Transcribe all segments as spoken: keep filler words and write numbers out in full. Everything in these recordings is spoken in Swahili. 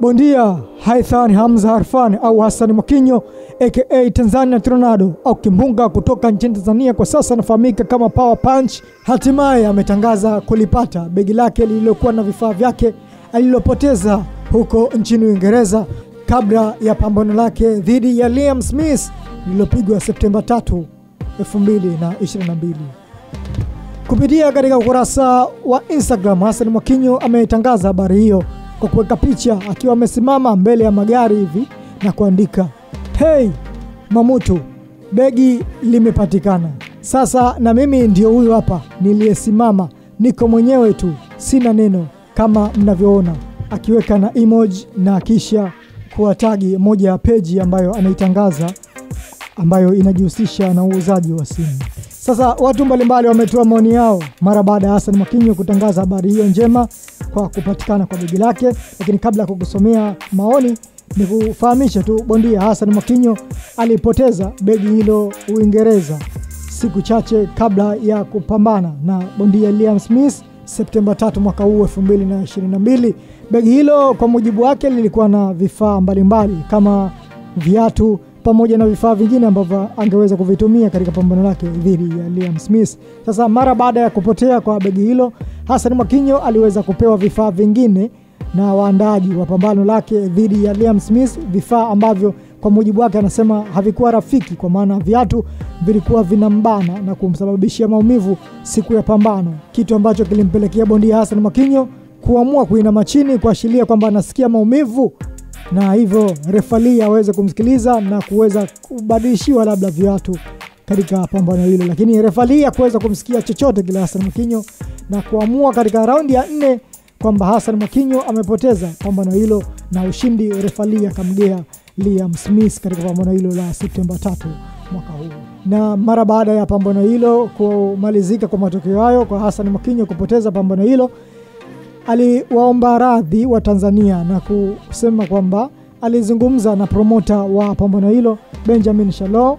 Bondia Haithani Hamza Harfani au Hassan Mwakinyo aka Tanzania Tronado au Kimbunga kutoka nchini Tanzania, kwa sasa anafahamika kama Power Punch, hatimaye ametangaza kulipata begi lake lililokuwa na vifaa vyake alilopoteza huko nchini Uingereza kabla ya pambano lake dhidi ya Liam Smith lililopigwa Septemba tatu elfu mbili na ishirini na mbili. Kupitia katika ukurasa wa Instagram, Hassan Mwakinyo ametangaza habari hiyo kwa kuweka picha akiwa amesimama mbele ya magari hivi na kuandika, "Hey Mamutu, begi limepatikana. Sasa na mimi ndio huyu hapa niliyesimama, niko mwenyewe tu, sina neno kama mnavyoona," akiweka na emoji na kisha kuwatagi moja ya peji ambayo anaitangaza ambayo inajihusisha na uuzaji wa simu. Sasa watu mbalimbali wametoa maoni yao mara baada ya Hassan Mwakinyo kutangaza habari hiyo njema kwa kupatikana kwa begi lake, lakini kabla ya kukusomea maoni ni kufahamisha tu bondia Hassan Mwakinyo alipoteza begi hilo Uingereza siku chache kabla ya kupambana na bondia Liam Smith Septemba tatu mwaka huu elfu mbili na ishirini na mbili. Begi hilo kwa mujibu wake lilikuwa na vifaa mbalimbali kama viatu pamoja na vifaa vingine ambavyo angeweza kuvitumia katika pambano lake dhidi ya Liam Smith. Sasa mara baada ya kupotea kwa begi hilo, Hassan Mwakinyo aliweza kupewa vifaa vingine na waandaji wa pambano lake dhidi ya Liam Smith, vifaa ambavyo kwa mujibu wake anasema havikuwa rafiki, kwa maana viatu vilikuwa vinambana na kumsababishia maumivu siku ya pambano, kitu ambacho kilimpelekea bondia Hassan Mwakinyo kuamua kuinama chini kuashiria kwamba anasikia maumivu, na hivyo refali aweze kumsikiliza na kuweza kubadilishiwa labda viatu katika pambano hilo. Lakini refali hakuweza kumsikia chochote kile Hassan Mwakinyo na kuamua katika raundi ya nne kwamba Hassan Mwakinyo amepoteza pambano hilo, na ushindi refali akamgea Liam Smith katika pambano hilo la Septemba tatu mwaka huu. Na mara baada ya pambano hilo kumalizika kwa matokeo hayo kwa Hassan Mwakinyo kupoteza pambano hilo, aliwaomba radhi wa Tanzania na kusema kwamba alizungumza na promota wa pambano hilo Benjamin Shallow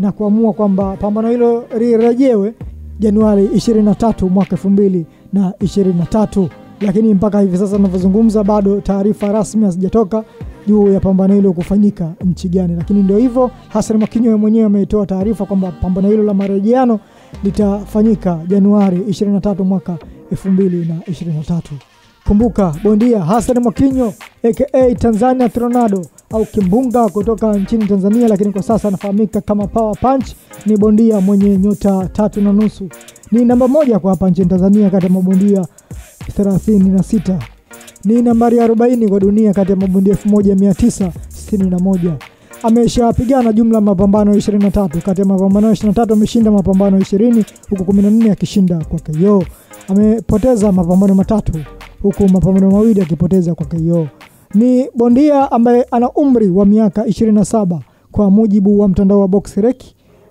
na kuamua kwamba pambano hilo lirejewe Januari ishirini na tatu mwaka elfu mbili na ishirini na tatu, lakini mpaka hivi sasa ninavyozungumza bado taarifa rasmi hazijatoka juu ya pambano hilo kufanyika nchi gani. Lakini ndio hivyo, Hassan Mwakinyo mwenyewe ametoa taarifa kwamba pambano hilo la marejeano litafanyika Januari ishirini na tatu mwaka elfu mbili na ishirini na tatu. Kumbuka bondia Hassan Mwakinyo aka Tanzania Tronado au Kimbunga kutoka nchini Tanzania, lakini kwa sasa anafahamika kama Power Punch, ni bondia mwenye nyota tatu na nusu. Ni namba moja kwa hapa nchini Tanzania kati ya mabondia thelathini na sita. Ni nambari arobaini kwa dunia kati ya mabondia elfu moja mia tisa sitini na moja. Ameshapigana jumla mapambano ishirini na tatu. Kati ya mapambano ishirini na tatu ameshinda mapambano ishirini huku kumi na nne akishinda kwa K O. Amepoteza mapambano matatu huku mapambano mawili akipoteza kwa K O. Ni bondia ambaye ana umri wa miaka ishirini na saba kwa mujibu wa mtandao wa BoxRec,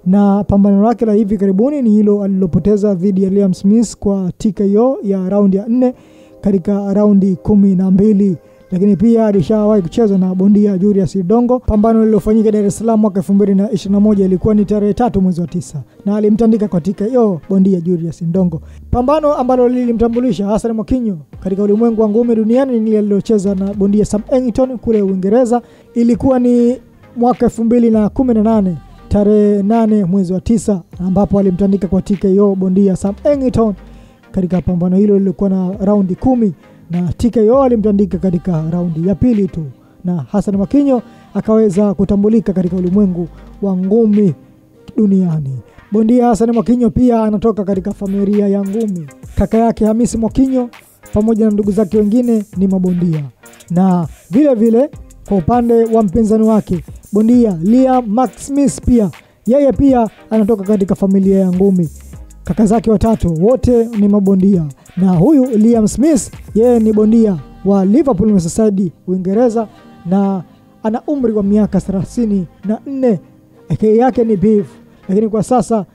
na pambano lake la hivi karibuni ni hilo alilopoteza dhidi ya Liam Smith kwa T K O ya raundi ya nne katika raundi kumi na mbili. Lakini pia alishawahi kucheza na bondia Julius Ndongo. Pambano lililofanyika Dar es Salaam mwaka elfu mbili na ishirini na moja ilikuwa ni tarehe tatu mwezi wa tisa na alimtandika kwa T K O bondia Julius Ndongo. Pambano ambalo lilimtambulisha Hassan Mwakinyo katika ulimwengu wa ngumi duniani ni alilocheza na bondia Sam Eggington kule Uingereza, ilikuwa ni mwaka elfu mbili na kumi na nane tarehe nane mwezi wa tisa, ambapo alimtandika kwa T K O bondia Sam Eggington katika pambano hilo lilikuwa na raundi kumi na T K O alimtandika katika raundi ya pili tu, na Hassan Mwakinyo akaweza kutambulika katika ulimwengu wa ngumi duniani. Bondia Hassan Mwakinyo pia anatoka katika familia ya ngumi. Kaka yake Hamisi Mwakinyo pamoja na ndugu zake wengine ni mabondia, na vile vile kwa upande wa mpinzani wake bondia Liam Max Smith, pia yeye pia anatoka katika familia ya ngumi. Kaka zake watatu wote ni mabondia, na huyu Liam Smith yeye ni bondia wa Liverpool Masanja Uingereza, na ana umri wa miaka thelathini na nne. Akili yake ni beef, lakini kwa sasa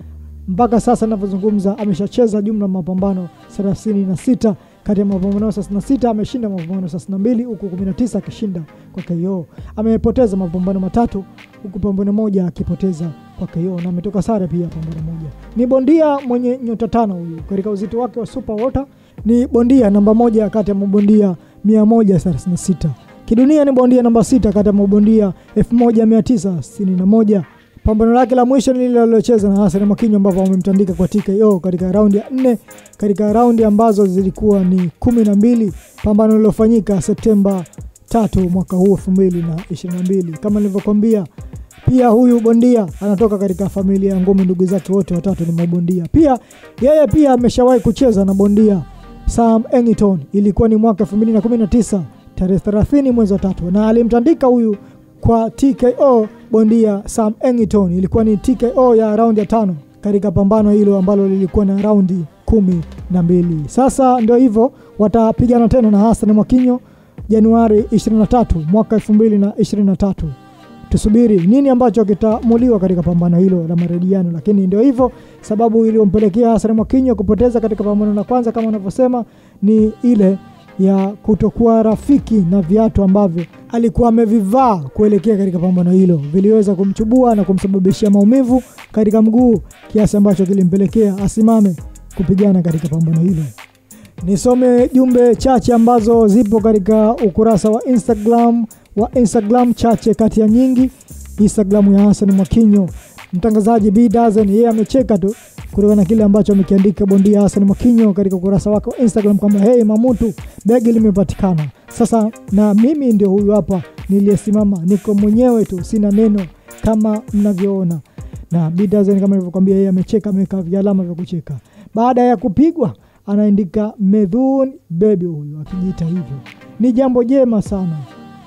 mpaka sasa ninapozungumza ameshacheza jumla mapambano thelathini na sita. Kati ya mapambano thelathini na sita ameshinda mapambano thelathini na mbili huku kumi na tisa akishinda kwa K O. Amepoteza mapambano matatu huku pambano moja akipoteza kwa K O na ametoka sare pia pambano moja. Ni bondia mwenye nyota tano huyu. Katika uzito wake wa super water ni bondia namba moja kati ya mabondia mia moja thelathini na sita. Kidunia ni bondia namba sita kata mabondia elfu moja mia tisa sitini na moja. Pambano lake la mwisho nililolocheza na Hassan Mwakinyo ambapo amemtandika kwa T K O katika raundi ya nne katika raundi ambazo zilikuwa ni kumi na mbili. Pambano lilofanyika Septemba tatu mwaka huu elfu mbili na ishirini na mbili. Kama nilivyokuambia, pia huyu bondia anatoka katika familia ya ngumi, ndugu zake wote watatu ni mabondia. Pia yeye pia ameshawahi kucheza na bondia Sam Eggington, ilikuwa ni mwaka elfu mbili na kumi na tisa tarehe thelathini mwezi wa tatu, na alimtandika huyu kwa T K O bondia Sam Eggington. Ilikuwa ni T K O ya raundi ya tano katika pambano hilo ambalo lilikuwa na raundi kumi na mbili. Sasa ndio hivyo, watapigana tena na Hassan Mwakinyo Januari ishirini na tatu mwaka elfu mbili na ishirini na tatu. Tusubiri nini ambacho kitamuliwa katika pambano hilo la marejiano, lakini ndio hivyo sababu iliyompelekea Hassan Mwakinyo kupoteza katika pambano la kwanza kama unavyosema ni ile ya kutokuwa rafiki na viatu ambavyo alikuwa amevivaa kuelekea katika pambano hilo. Viliweza kumchubua na kumsababishia maumivu katika mguu kiasi ambacho kilimpelekea asimame kupigana katika pambano hilo. Nisome jumbe chache ambazo zipo katika ukurasa wa Instagram wa Instagram chache kati ya nyingi. Instagram ya Hassan Mwakinyo, mtangazaji B Davidson, yeye amecheka tu kutokana na kile ambacho amekiandika bondia Hassan Mwakinyo katika ukurasa wake wa Instagram kwamba hey mamutu, begi limepatikana. Sasa na mimi ndio huyu hapa niliyesimama, niko mwenyewe tu, sina neno kama mnavyoona. Na B Davidson kama nilivyokuambia, yeye amecheka, ameweka vialama vya kucheka baada ya kupigwa. Anaandika Medhun baby, huyu akijiita hivyo, ni jambo jema sana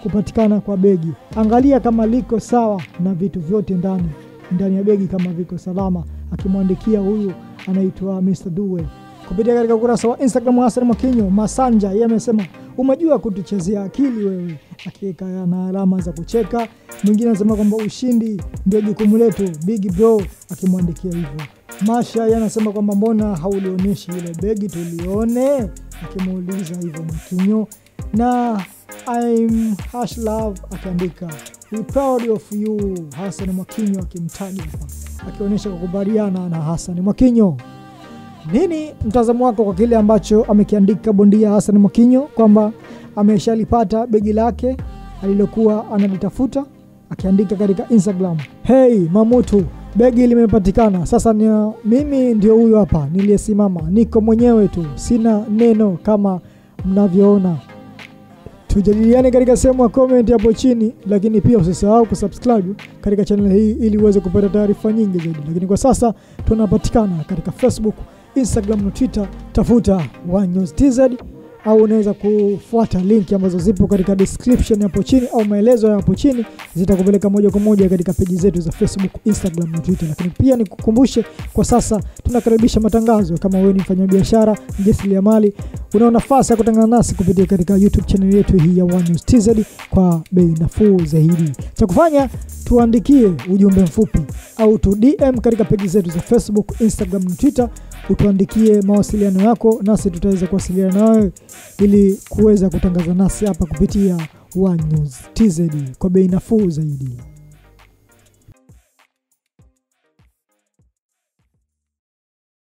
kupatikana kwa begi. Angalia kama liko sawa na vitu vyote ndani ndani ya begi kama viko salama, akimwandikia huyu anaitwa Mister Duwe kupitia katika ukurasa wa Instagram wa Hassan Mwakinyo. Masanja yeye amesema umejua kutuchezea akili wewe, akiweka na alama za kucheka. Mwingine anasema kwamba ushindi ndio jukumu letu big bro, akimwandikia hivyo. Masha yanasema kwamba mbona haulionyeshi ile begi tulione, akimuuliza hivyo Mwakinyo. Na I'm Hash Love akaandika we proud of you Hassan Mwakinyo, akimtaja akionyesha kukubaliana na Hassan Mwakinyo. Nini mtazamo wako kwa kile ambacho amekiandika bondia Hassan Mwakinyo kwamba ameshalipata begi lake alilokuwa analitafuta, akiandika katika Instagram hey mamutu, begi limepatikana. Sasa ni mimi ndio huyu hapa niliyesimama, niko mwenyewe tu, sina neno kama mnavyoona. Tujadiliane katika sehemu ya comment hapo chini, lakini pia usisahau kusubscribe katika channel hii ili uweze kupata taarifa nyingi zaidi. Lakini kwa sasa tunapatikana katika Facebook, Instagram na Twitter, tafuta One News Teaser, au unaweza kufuata link ambazo zipo katika description hapo chini au maelezo hapo chini, zitakupeleka moja kwa moja katika peji zetu za Facebook, Instagram na Twitter. Lakini pia nikukumbushe kwa sasa tunakaribisha matangazo. Kama wewe ni mfanyabiashara, mjasiriamali, una nafasi ya kutangana nasi kupitia katika YouTube channel yetu hii ya One News T Z kwa bei nafuu zaidi. Cha kufanya tuandikie ujumbe mfupi au tu D M katika peji zetu za Facebook, Instagram na Twitter, utuandikie mawasiliano yako nasi tutaweza kuwasiliana nawe ili kuweza kutangaza nasi hapa kupitia One News T Z kwa bei nafuu zaidi.